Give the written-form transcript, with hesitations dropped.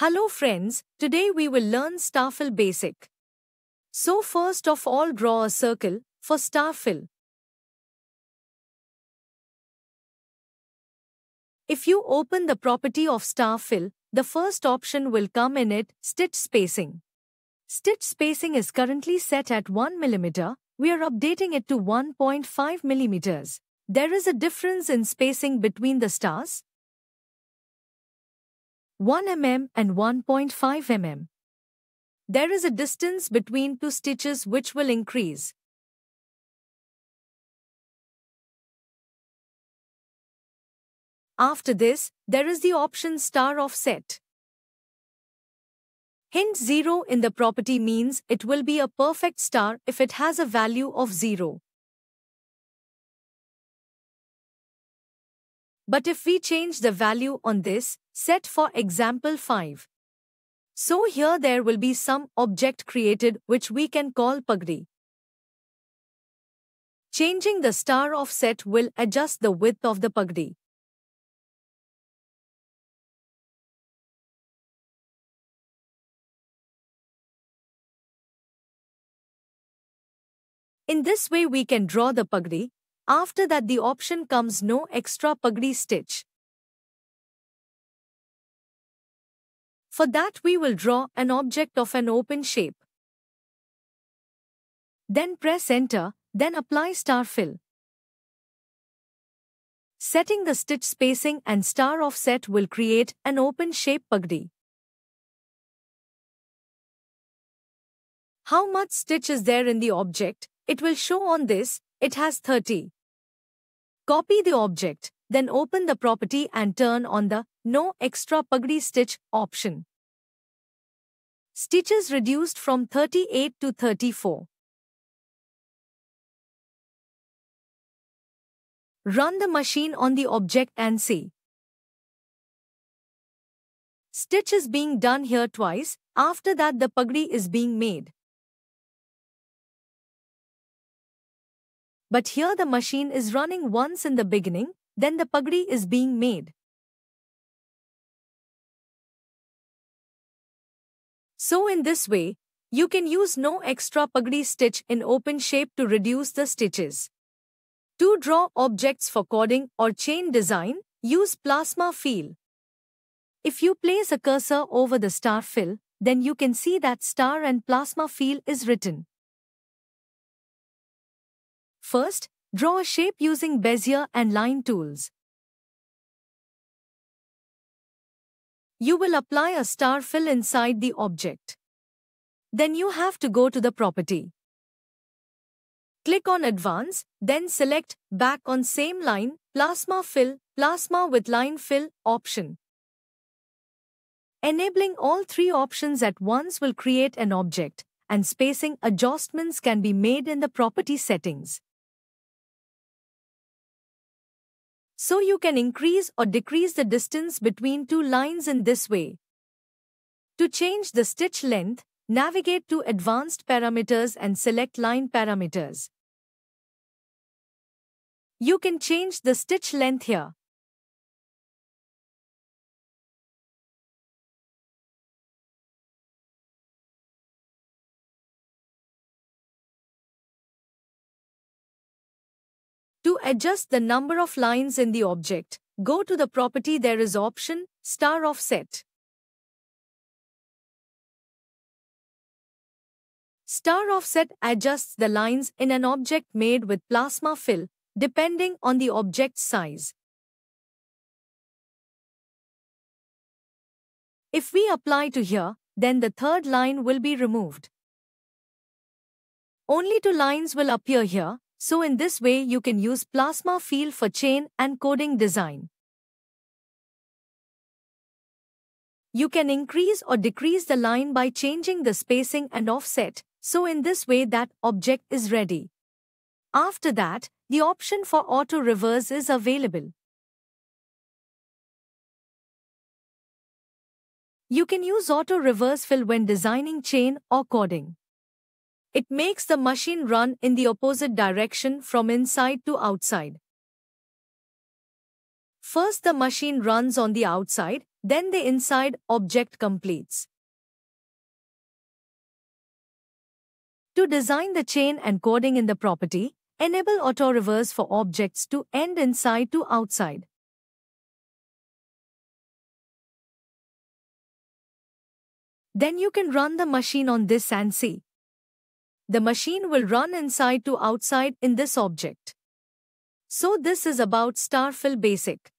Hello friends, today we will learn Star Fill basic. So first of all draw a circle for Star Fill. If you open the property of Star Fill, the first option will come in it, stitch spacing. Stitch spacing is currently set at 1 mm, we are updating it to 1.5 mm. There is a difference in spacing between the stars, 1 mm and 1.5 mm. There is a distance between two stitches which will increase. After this, there is the option star offset. Hint 0 in the property means it will be a perfect star if it has a value of 0. But if we change the value on this, set for example 5. So here there will be some object created which we can call pagri. Changing the star offset will adjust the width of the pagri. In this way we can draw the pagri. After that the option comes no extra pagri stitch. For that we will draw an object of an open shape. Then press enter, then apply star fill. Setting the stitch spacing and star offset will create an open shape pagri. How much stitch is there in the object? It will show on this, it has 30. Copy the object, then open the property and turn on the No Extra Pagri Stitch option. Stitches reduced from 38 to 34. Run the machine on the object and see. Stitch is being done here twice, after that the pagri is being made. But here the machine is running once in the beginning, then the pagri is being made. So in this way, you can use no extra pagri stitch in open shape to reduce the stitches. To draw objects for cording or chain design, use plasma fill. If you place a cursor over the star fill, then you can see that star and plasma fill is written. First, draw a shape using Bezier and line tools. You will apply a star fill inside the object. Then you have to go to the property. Click on Advance, then select Back on Same Line, Plasma Fill, Plasma with Line Fill option. Enabling all three options at once will create an object, and spacing adjustments can be made in the property settings. So you can increase or decrease the distance between two lines in this way. To change the stitch length, navigate to Advanced Parameters and select Line Parameters. You can change the stitch length here. To adjust the number of lines in the object, go to the property there is option, Star Offset. Star Offset adjusts the lines in an object made with plasma fill, depending on the object's size. If we apply to here, then the third line will be removed. Only two lines will appear here. So in this way you can use plasma fill for chain and cording design. You can increase or decrease the line by changing the spacing and offset, so in this way that object is ready. After that, the option for auto reverse is available. You can use auto reverse fill when designing chain or cording. It makes the machine run in the opposite direction from inside to outside. First the machine runs on the outside, Then the inside object completes. To design the chain and cording in the property, enable auto reverse for objects to end inside to outside. Then you can run the machine on this and see. The machine will run inside to outside in this object. So this is about Star Fill basic.